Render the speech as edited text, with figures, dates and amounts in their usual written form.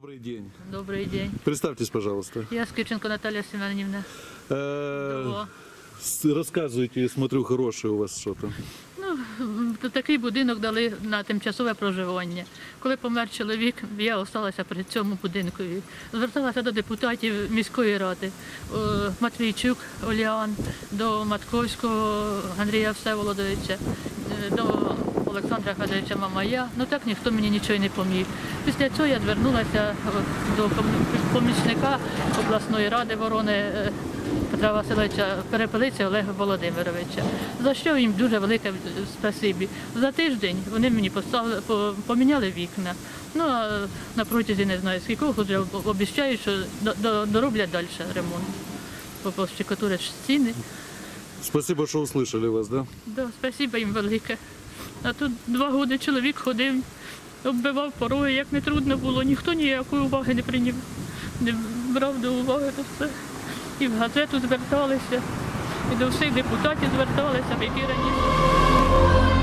Добрый день. Добрый день. Представьтесь, пожалуйста. Я Скрипченко Наталья Семеновна. Рассказывайте, я смотрю, хорошее у вас что-то. Ну, такий будинок дали на тимчасове проживання. Коли помер чоловік, я залишилася при цьому будинку. Зверталася до депутатів міської ради. Матвійчук, Олеан, до Матковського Андрія Всеволодовича, до Олександра Федоровича Мамая. Ну так ніхто мені нічого не поміг. Після цього я звернулася до помічника обласної ради Ворони Петра Васильевича, Перепелиці Олега Володимировича. За що їм дуже велике спасибі. За тиждень вони мені поміняли вікна. Ну, а на протязі, не знаю, скільки, вже обіцяють, що дороблять далі ремонт. Пощекотурять стіни. Спасибо, що услышали вас, да? Да, спасибо їм велике. А тут 2 роки чоловік ходив, оббивав пороги, як не трудно було. Ніхто ніякої уваги не прийняв, не брав до уваги це все. І в газету зверталися, і до всіх депутатів зверталися, які раніше.